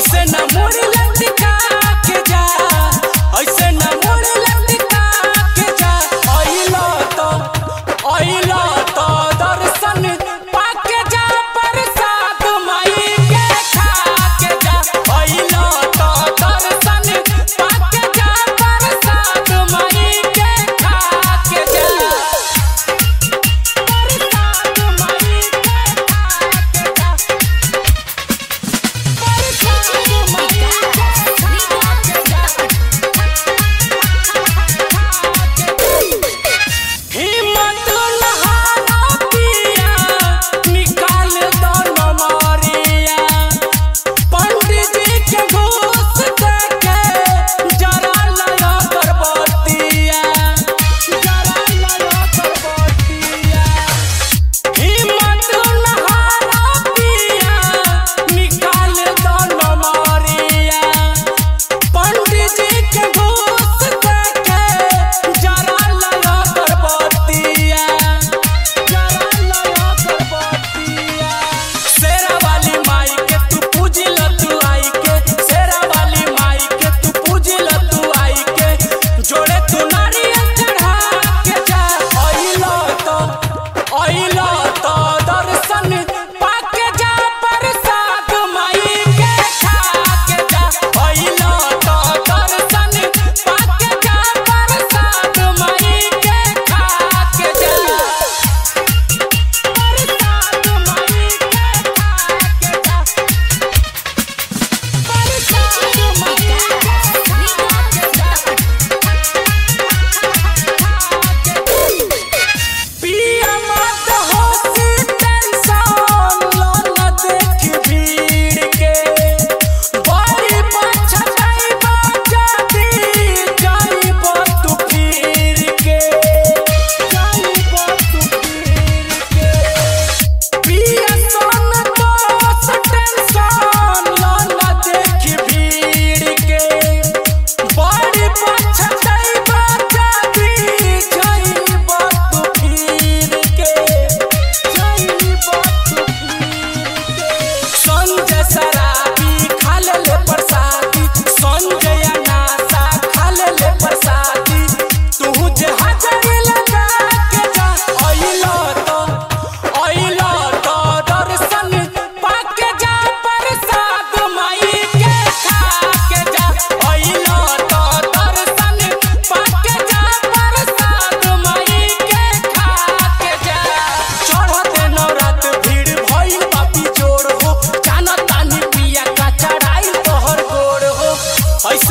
ऐसे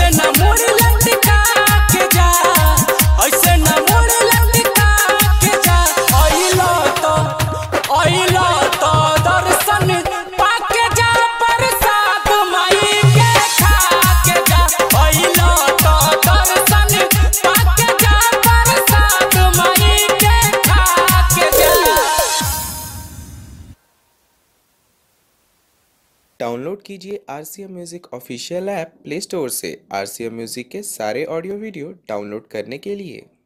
न मोड़ लटका के जा, ऐसे न मोड़ लटका के जा। आइला तो दर्शन पाके जा, प्रसाद माई के खा के जा। आइला तो दर्शन पाके जा, प्रसाद माई के खा के जा। प्रसाद माई के खा के जा। डाउनलोड कीजिए RCM music official app play store से। RCM म्यूजिक के सारे ऑडियो वीडियो डाउनलोड करने के लिए